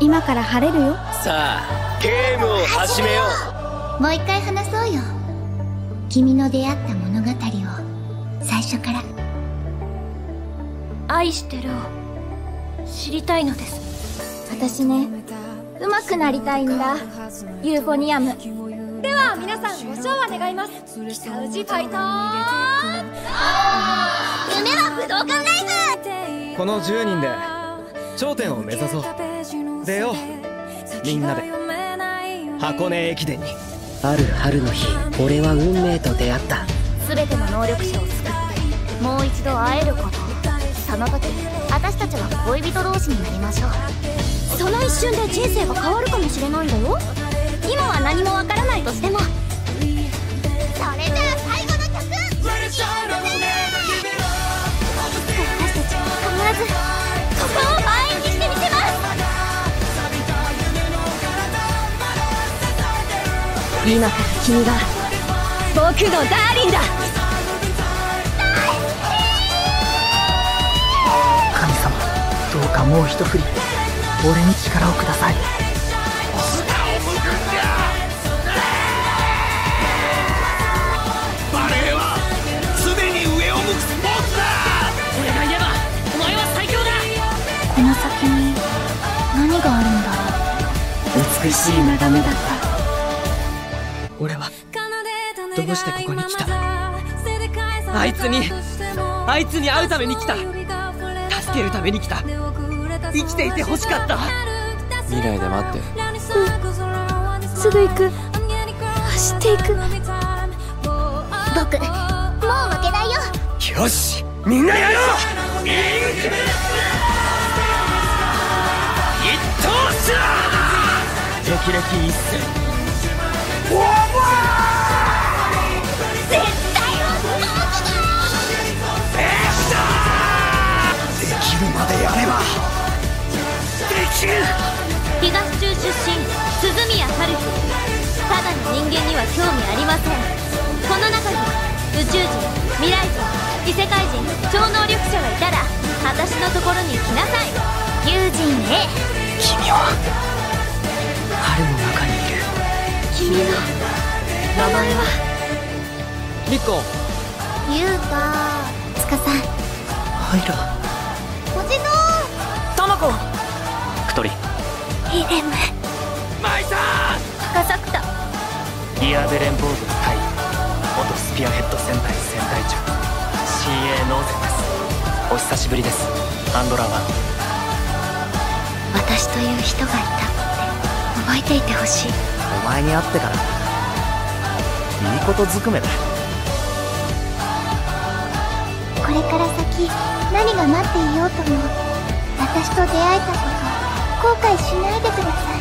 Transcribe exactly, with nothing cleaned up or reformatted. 今から晴れるよ。さあゲームを始めよう。もう一回話そうよ。君の出会った物語を最初から。愛してるを知りたいのです。私ね、上手くなりたいんだ、ユーフォニアム。では皆さんご賞は願います。北宇治海斗。夢は武道館ライブ。このじゅうにんで頂点を目指そう。出よう、みんなで箱根駅伝に。ある春の日、俺は運命と出会った。全ての能力者を救ってもう一度会えること。その時私たちは恋人同士になりましょう。その一瞬で人生が変わるかもしれないんだよ。今は何もわからないとしても。それじゃあ最後の曲。私たちは必ずここを満員にしてみせます。今から君が僕のダーリンだ。神様、どうかもう一振り、俺に力をください。下を向くんだ。バレーは常に上を向くスポーツだ。俺がいればお前は最強だ。この先に何があるんだろう。美しい眺めだった。俺はどうしてここに来たの。あいつにあいつに会うために来た。助けるために来た。生きていて欲しかった。未来で待って。うん、すぐ行く。走っていく。僕もう負けないよ。よし、みんなやろう。一等賞だ。歴々一戦。おお。絶対僕だ。エクサ。できるまでやれば。東中出身、鈴宮春日。ただの人間には興味ありません。この中に宇宙人、未来人、異世界人、超能力者がいたら私のところに来なさい。友人 A。 君は春の中にいる。君の名前はリコ。ユウタ、つかさん、ハイラ、おじのー、タマコ、イレム、マイサー、カサクタ、リアベレンボーグ対元スピアヘッド戦隊戦隊長 シーエー ノーゼンです。お久しぶりです、アンドラワン。私という人がいたって覚えていてほしい。お前に会ってからいいことずくめだ。これから先何が待っていようとも、私と出会えたこと後悔しないでください。